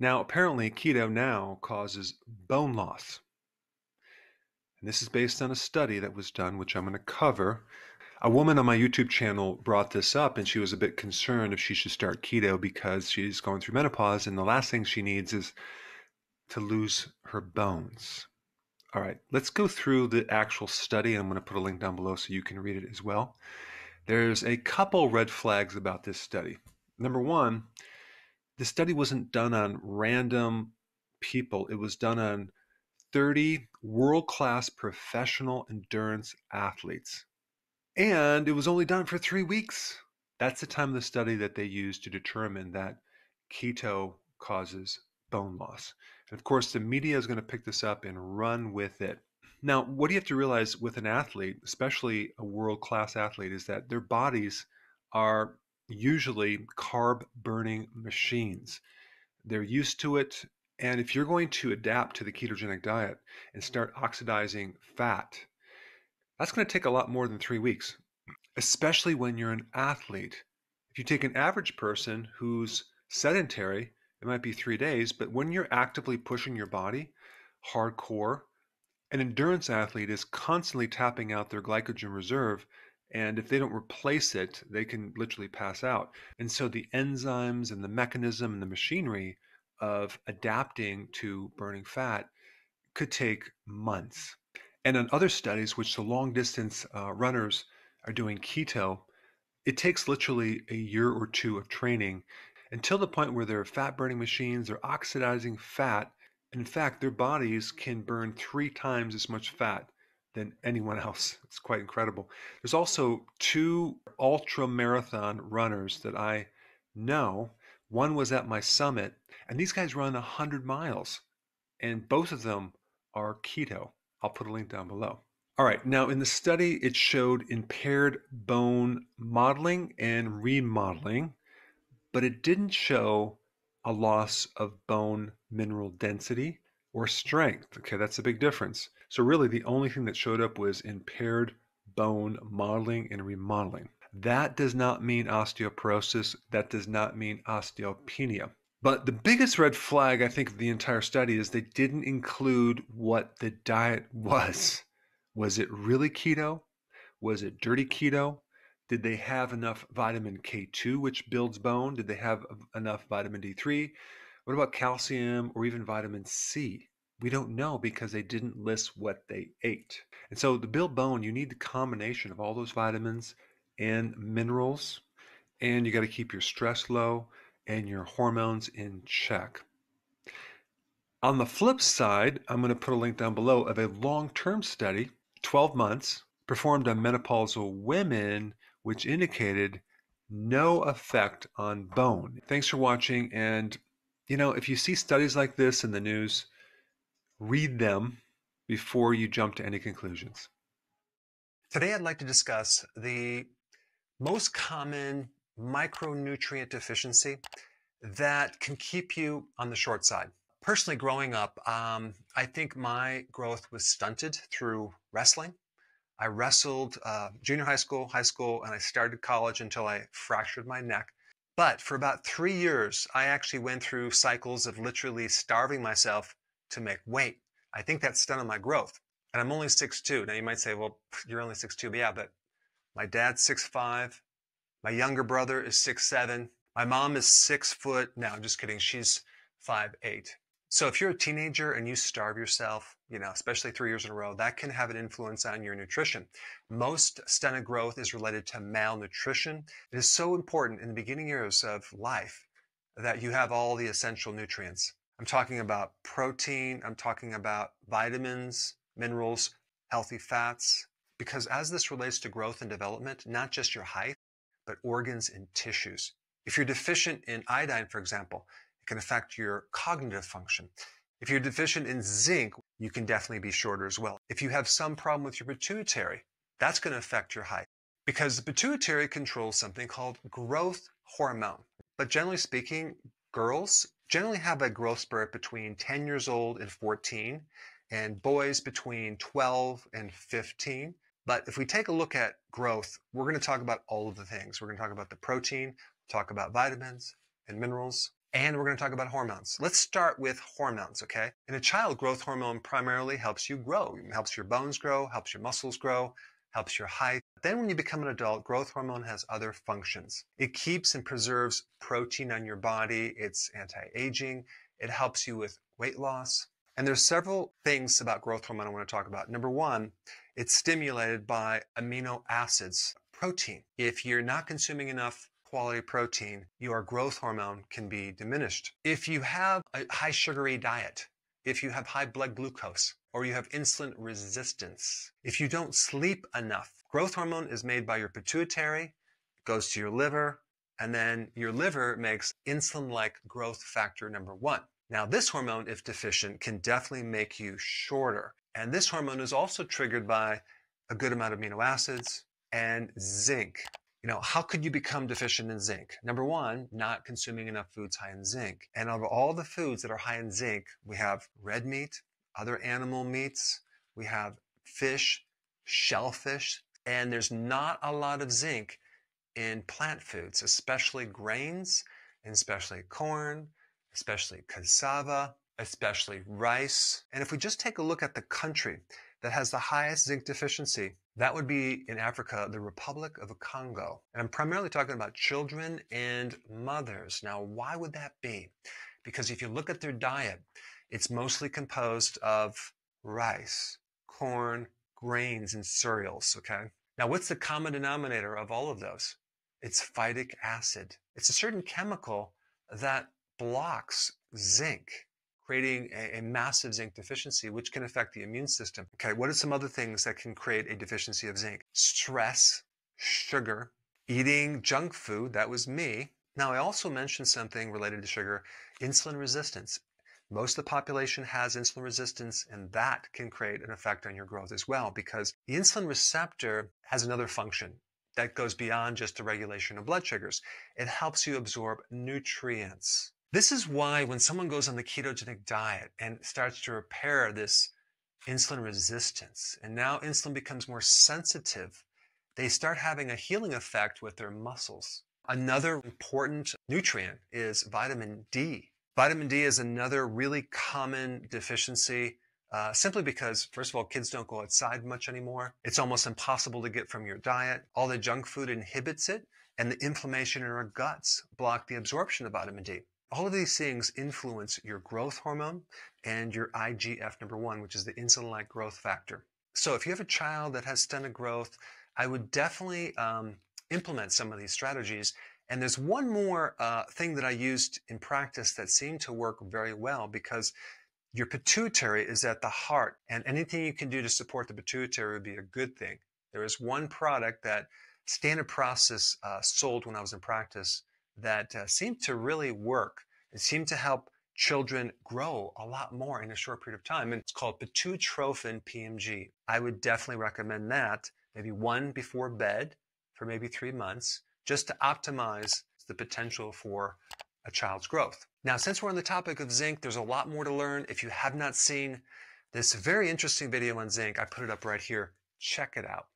Now, apparently, keto now causes bone loss. And this is based on a study that was done, which I'm going to cover. A woman on my YouTube channel brought this up, and she was a bit concerned if she should start keto because she's going through menopause, and the last thing she needs is to lose her bones. All right, let's go through the actual study. I'm going to put a link down below so you can read it as well. There's a couple red flags about this study. Number one, the study wasn't done on random people. It was done on 30 world-class professional endurance athletes. And it was only done for 3 weeks. That's the time of the study that they used to determine that keto causes bone loss. And of course, the media is going to pick this up and run with it. Now, what do you have to realize with an athlete, especially a world-class athlete, is that their bodies are usually carb-burning machines. They're used to it, and if you're going to adapt to the ketogenic diet and start oxidizing fat, that's going to take a lot more than 3 weeks, especially when you're an athlete. If you take an average person who's sedentary, it might be 3 days, but when you're actively pushing your body hardcore, an endurance athlete is constantly tapping out their glycogen reserve, and if they don't replace it, they can literally pass out. And so the enzymes and the mechanism and the machinery of adapting to burning fat could take months. And on other studies, which the long distance runners are doing keto, it takes literally a year or two of training until the point where they're fat burning machines, they're oxidizing fat. In fact, their bodies can burn 3 times as much fat than anyone else. It's quite incredible. There's also 2 ultra marathon runners that I know. One was at my summit, and these guys run 100 miles, and both of them are keto. I'll put a link down below. All right, now in the study, it showed impaired bone modeling and remodeling, but it didn't show a loss of bone mineral density or strength. Okay, that's a big difference. So really the only thing that showed up was impaired bone modeling and remodeling. That does not mean osteoporosis. That does not mean osteopenia. But the biggest red flag, I think, of the entire study is they didn't include what the diet was. Was it really keto? Was it dirty keto? Did they have enough vitamin K2, which builds bone? Did they have enough vitamin D3? What about calcium or even vitamin C? We don't know because they didn't list what they ate. And so to build bone, you need the combination of all those vitamins and minerals, and you got to keep your stress low and your hormones in check. On the flip side, I'm going to put a link down below of a long-term study, 12 months, performed on menopausal women, which indicated no effect on bone. Thanks for watching, and you know, if you see studies like this in the news, read them before you jump to any conclusions. Today I'd like to discuss the most common micronutrient deficiency that can keep you on the short side. Personally, growing up, I think my growth was stunted through wrestling. I wrestled junior high school, and I started college until I fractured my neck. But for about 3 years, I actually went through cycles of literally starving myself to make weight. I think that stunted my growth. And I'm only 6'2". Now you might say, well, you're only 6'2", but yeah, but my dad's 6'5". My younger brother is 6'7". My mom is 6 foot. No, I'm just kidding. She's 5'8". So if you're a teenager and you starve yourself, you know, especially 3 years in a row, that can have an influence on your nutrition. Most stunted growth is related to malnutrition. It is so important in the beginning years of life that you have all the essential nutrients. I'm talking about protein. I'm talking about vitamins, minerals, healthy fats, because as this relates to growth and development, not just your height, but organs and tissues. If you're deficient in iodine, for example, it can affect your cognitive function. If you're deficient in zinc, you can definitely be shorter as well. If you have some problem with your pituitary, that's going to affect your height because the pituitary controls something called growth hormone. But generally speaking, girls generally have a growth spurt between 10 years old and 14, and boys between 12 and 15. But if we take a look at growth, we're going to talk about all of the things. We're going to talk about the protein, talk about vitamins and minerals, and we're going to talk about hormones. Let's start with hormones, okay? In a child, growth hormone primarily helps you grow. It helps your bones grow, helps your muscles grow, helps your height. Then when you become an adult, growth hormone has other functions. It keeps and preserves protein on your body. It's anti-aging. It helps you with weight loss. And there's several things about growth hormone I want to talk about. Number one, it's stimulated by amino acids, protein. If you're not consuming enough quality protein, your growth hormone can be diminished. If you have a high sugary diet, if you have high blood glucose, or you have insulin resistance, if you don't sleep enough, growth hormone is made by your pituitary, goes to your liver, and then your liver makes insulin-like growth factor number 1. Now this hormone, if deficient, can definitely make you shorter. And this hormone is also triggered by a good amount of amino acids and zinc. You know, how could you become deficient in zinc? Number 1, not consuming enough foods high in zinc. And of all the foods that are high in zinc, we have red meat, other animal meats, we have fish, shellfish, and there's not a lot of zinc in plant foods, especially grains, and especially corn, especially cassava, especially rice. And if we just take a look at the country that has the highest zinc deficiency, that would be in Africa, the Republic of Congo. And I'm primarily talking about children and mothers. Now, why would that be? Because if you look at their diet, it's mostly composed of rice, corn, grains, and cereals, okay? Now, what's the common denominator of all of those? It's phytic acid. It's a certain chemical that blocks zinc, creating a massive zinc deficiency, which can affect the immune system. Okay, what are some other things that can create a deficiency of zinc? Stress, sugar, eating junk food, that was me. Now, I also mentioned something related to sugar, insulin resistance. Most of the population has insulin resistance, and that can create an effect on your growth as well, because the insulin receptor has another function that goes beyond just the regulation of blood sugars. It helps you absorb nutrients. This is why when someone goes on the ketogenic diet and starts to repair this insulin resistance, and now insulin becomes more sensitive, they start having a healing effect with their muscles. Another important nutrient is vitamin D. Vitamin D is another really common deficiency simply because, first of all, kids don't go outside much anymore. It's almost impossible to get from your diet. All the junk food inhibits it, and the inflammation in our guts block the absorption of vitamin D. All of these things influence your growth hormone and your IGF-1, which is the insulin-like growth factor. So if you have a child that has stunted growth, I would definitely implement some of these strategies. And there's one more thing that I used in practice that seemed to work very well, because your pituitary is at the heart, and anything you can do to support the pituitary would be a good thing. There is one product that Standard Process sold when I was in practice that seemed to really work. It seemed to help children grow a lot more in a short period of time, and it's called Pituitrophin PMG. I would definitely recommend that, maybe one before bed for maybe 3 months, just to optimize the potential for a child's growth. Now, since we're on the topic of zinc, there's a lot more to learn. If you have not seen this very interesting video on zinc, I put it up right here. Check it out.